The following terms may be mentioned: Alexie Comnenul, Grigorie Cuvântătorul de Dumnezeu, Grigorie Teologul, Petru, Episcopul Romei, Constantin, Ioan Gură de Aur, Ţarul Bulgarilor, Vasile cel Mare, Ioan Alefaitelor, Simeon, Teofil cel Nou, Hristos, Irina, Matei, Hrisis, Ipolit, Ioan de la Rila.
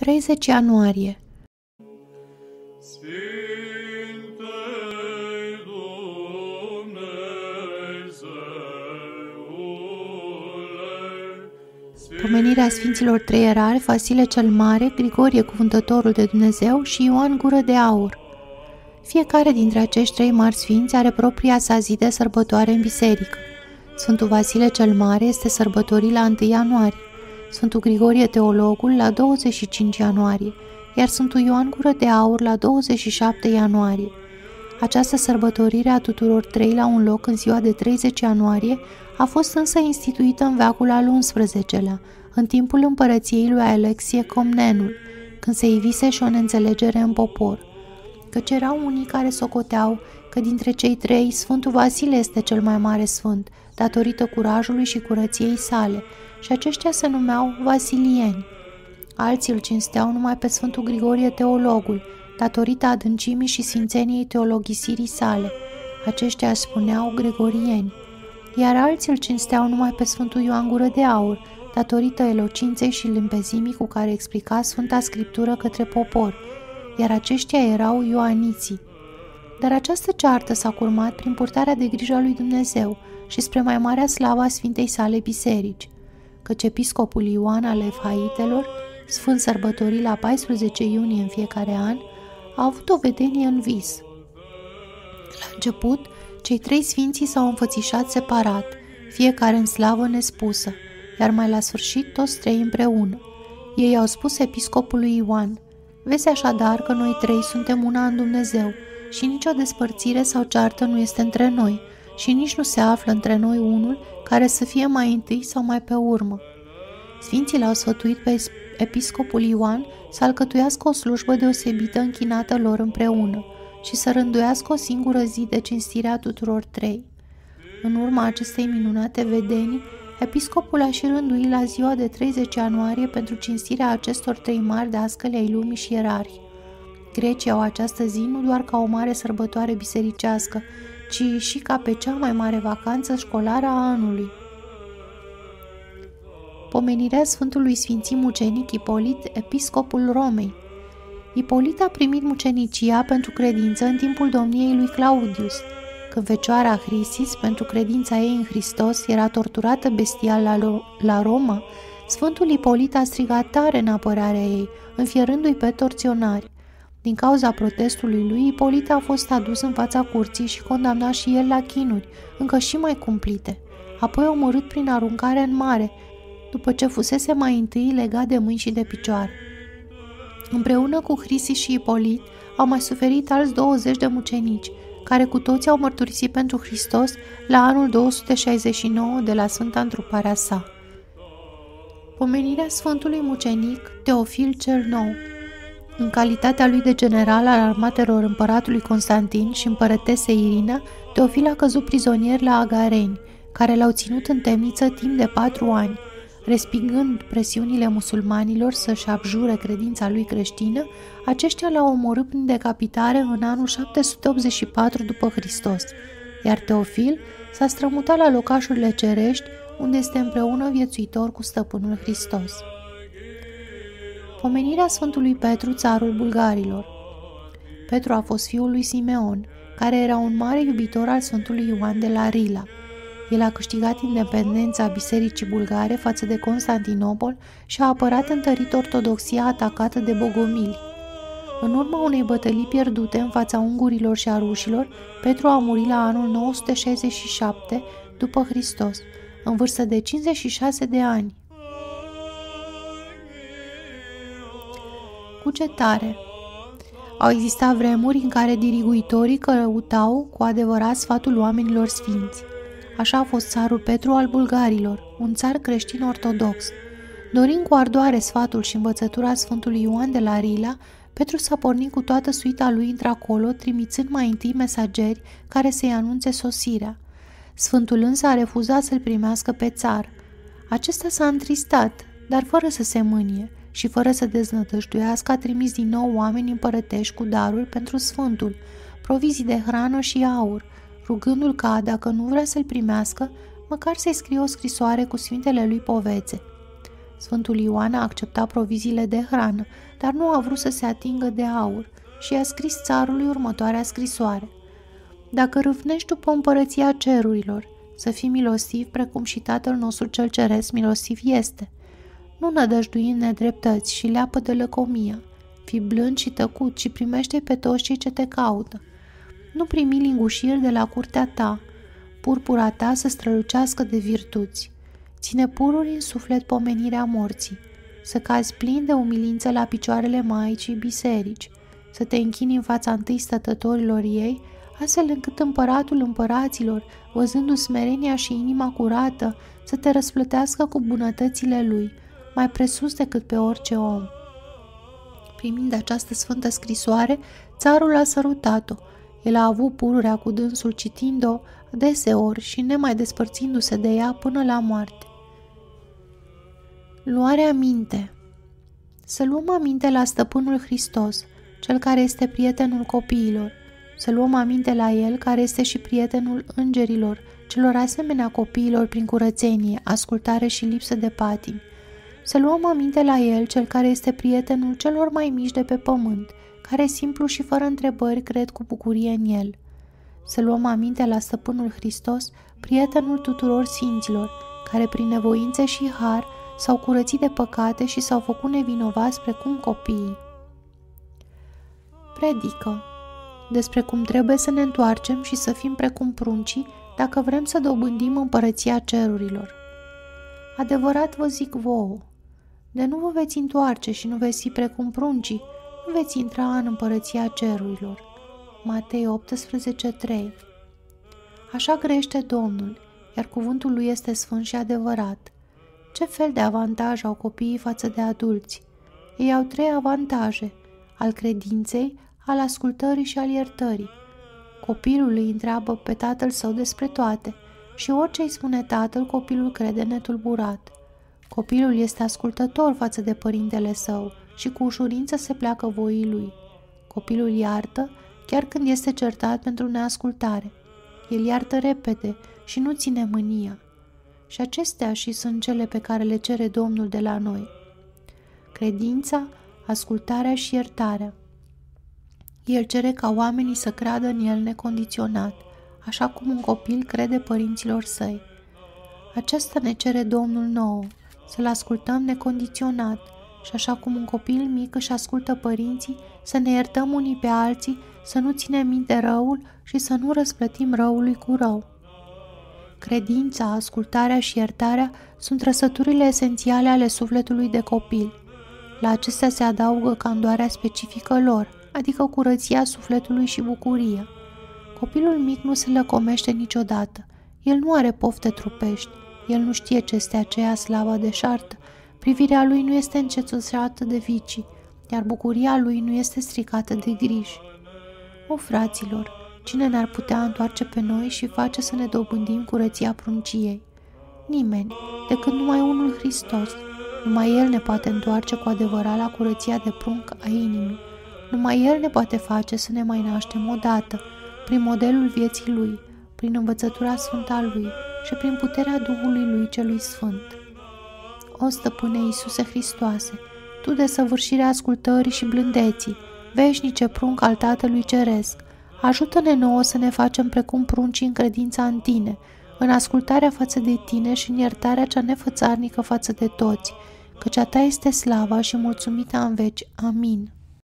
30 ianuarie. Pomenirea Sfinților Treierari, Vasile cel Mare, Grigorie Cuvântătorul de Dumnezeu și Ioan Gură de Aur. Fiecare dintre acești trei mari sfinți are propria sa zi de sărbătoare în biserică. Sfântul Vasile cel Mare este sărbătorit la 1 ianuarie, Sfântul Grigorie Teologul la 25 ianuarie, iar Sfântul Ioan Gură de Aur la 27 ianuarie. Această sărbătorire a tuturor trei la un loc în ziua de 30 ianuarie a fost însă instituită în veacul al XI-lea, în timpul împărăției lui Alexie Comnenul, când se ivise și o neînțelegere în popor. Căci erau unii care socoteau că dintre cei trei, Sfântul Vasile este cel mai mare sfânt, datorită curajului și curăției sale, și aceștia se numeau vasilieni. Alții îl cinsteau numai pe Sfântul Grigorie Teologul, datorită adâncimii și sfințeniei teologisirii sale. Aceștia își spuneau grigorieni. Iar alții îl cinsteau numai pe Sfântul Ioan Gură de Aur, datorită elocinței și limpezimii cu care explica Sfânta Scriptură către popor, iar aceștia erau ioaniții. Dar această ceartă s-a curmat prin purtarea de grijă a lui Dumnezeu și spre mai marea slava Sfintei sale biserici, căci episcopul Ioan Alefaitelor, sfânt sărbătorit la 14 iunie în fiecare an, a avut o vedenie în vis. La început, cei trei sfinții s-au înfățișat separat, fiecare în slavă nespusă, iar mai la sfârșit toți trei împreună. Ei au spus episcopului Ioan: „Vezi așadar că noi trei suntem una în Dumnezeu și nicio despărțire sau ceartă nu este între noi și nici nu se află între noi unul care să fie mai întâi sau mai pe urmă.” Sfinții l-au sfătuit pe episcopul Ioan să alcătuiască o slujbă deosebită închinată lor împreună și să rânduiască o singură zi de cinstire a tuturor trei. În urma acestei minunate vedenii, episcopul a și rânduit la ziua de 30 ianuarie pentru cinstirea acestor trei mari dascăli ai lumii și ierarhi. Grecii au această zi nu doar ca o mare sărbătoare bisericească, ci și ca pe cea mai mare vacanță școlară a anului. Pomenirea Sfântului Sfinții Mucenic Ipolit, episcopul Romei. Ipolit a primit mucenicia pentru credință în timpul domniei lui Claudius, când Fecioara Hrisis, pentru credința ei în Hristos, era torturată bestial la Roma. Sfântul Ipolit a strigat tare în apărarea ei, înfierându-i pe torționari. Din cauza protestului lui, Ipolit a fost adus în fața curții și condamnat și el la chinuri, încă și mai cumplite, apoi omorât prin aruncare în mare, după ce fusese mai întâi legat de mâini și de picioare. Împreună cu Hrisis și Ipolit au mai suferit alți 20 de mucenici, care cu toții au mărturisit pentru Hristos la anul 269 de la Sfânta Întruparea sa. Pomenirea Sfântului Mucenic Teofil cel Nou. În calitatea lui de general al armatelor împăratului Constantin și împărătesei Irina, Teofil a căzut prizonier la agareni, care l-au ținut în temniță timp de 4 ani. Respingând presiunile musulmanilor să-și abjure credința lui creștină, aceștia l-au omorât prin decapitare în anul 784 după Hristos, iar Teofil s-a strămutat la locașurile cerești, unde este împreună viețuitor cu stăpânul Hristos. Pomenirea Sfântului Petru, țarul bulgarilor. Petru a fost fiul lui Simeon, care era un mare iubitor al Sfântului Ioan de la Rila. El a câștigat independența bisericii bulgare față de Constantinopol și a apărat întărit ortodoxia atacată de bogomili. În urma unei bătălii pierdute în fața ungurilor și a rușilor, Petru a murit la anul 967 după Hristos, în vârstă de 56 de ani. Cugetare. Au existat vremuri în care diriguitorii căutau cu adevărat sfatul oamenilor sfinți. Așa a fost țarul Petru al bulgarilor, un țar creștin ortodox. Dorind cu ardoare sfatul și învățătura Sfântului Ioan de la Rila, Petru s-a pornit cu toată suita lui într-acolo, trimițând mai întâi mesageri care să-i anunțe sosirea. Sfântul însă a refuzat să-l primească pe țar. Acesta s-a întristat, dar fără să se mânie și fără să deznătăjduiască, a trimis din nou oameni împărătești cu daruri pentru Sfântul, provizii de hrană și aur, rugându-l ca, dacă nu vrea să-l primească, măcar să-i scrie o scrisoare cu sfintele lui povețe. Sfântul Ioan a acceptat proviziile de hrană, dar nu a vrut să se atingă de aur și a scris țarului următoarea scrisoare. Dacă râvnești după împărăția cerurilor, să fii milostiv precum și Tatăl nostru cel ceresc milostiv este. Nu nădăjdui în nedreptăți și leapă de lăcomia. Fii blând și tăcut și primește-i pe toți cei ce te caută. Nu primi lingușiri de la curtea ta, purpura ta să strălucească de virtuți. Ține pururi în suflet pomenirea morții, să cazi plin de umilință la picioarele Maicii Biserici, să te închini în fața întâi stătătorilor ei, astfel încât împăratul împăraților, văzându-ți smerenia și inima curată, să te răsplătească cu bunătățile lui, mai presus decât pe orice om. Primind această sfântă scrisoare, țarul a sărutat-o. El a avut pururea cu dânsul citind-o deseori și nemai despărțindu-se de ea până la moarte. Luarea minte. Să luăm aminte la Stăpânul Hristos, cel care este prietenul copiilor. Să luăm aminte la El, care este și prietenul îngerilor, celor asemenea copiilor prin curățenie, ascultare și lipsă de patimi. Să luăm aminte la El, cel care este prietenul celor mai mici de pe pământ, care simplu și fără întrebări cred cu bucurie în El. Să luăm aminte la Stăpânul Hristos, prietenul tuturor sfinților, care prin nevoințe și har s-au curățit de păcate și s-au făcut nevinovați precum copiii. Predică despre cum trebuie să ne întoarcem și să fim precum pruncii dacă vrem să dobândim împărăția cerurilor. Adevărat vă zic vouă, de nu vă veți întoarce și nu veți fi precum pruncii, nu veți intra în împărăția cerurilor. Matei 18:3. Așa grăiește Domnul, iar cuvântul lui este sfânt și adevărat. Ce fel de avantaj au copiii față de adulți? Ei au 3 avantaje: al credinței, al ascultării și al iertării. Copilul îi întreabă pe tatăl său despre toate și orice îi spune tatăl, copilul crede netulburat. Copilul este ascultător față de părintele său și cu ușurință se pleacă voii lui. Copilul iartă chiar când este certat pentru neascultare. El iartă repede și nu ține mânia. Și acestea și sunt cele pe care le cere Domnul de la noi: credința, ascultarea și iertarea. El cere ca oamenii să creadă în El necondiționat, așa cum un copil crede părinților săi. Acesta ne cere Domnul nouă, să-L ascultăm necondiționat, și așa cum un copil mic își ascultă părinții, să ne iertăm unii pe alții, să nu ținem minte răul și să nu răsplătim răului cu rău. Credința, ascultarea și iertarea sunt trăsăturile esențiale ale sufletului de copil. La acestea se adaugă candoarea specifică lor, adică curăția sufletului și bucuria. Copilul mic nu se lăcomește niciodată. El nu are pofte trupești. El nu știe ce este aceea slava deșartă. Privirea lui nu este încețușată de vicii, iar bucuria lui nu este stricată de griji. O, fraților, cine ne-ar putea întoarce pe noi și face să ne dobândim curăția prunciei? Nimeni, decât numai unul Hristos. Numai El ne poate întoarce cu adevărat la curăția de prunc a inimii. Numai El ne poate face să ne mai naștem odată, prin modelul vieții Lui, prin învățătura sfântă a Lui și prin puterea Duhului Lui celui Sfânt. O, Stăpâne Iisuse Hristoase, Tu, desăvârșirea ascultării și blândeții, veșnice prunc al Tatălui Ceresc, ajută-ne nouă să ne facem precum pruncii în credința în Tine, în ascultarea față de Tine și în iertarea cea nefățarnică față de toți, căci a Ta este slava și mulțumită în veci. Amin.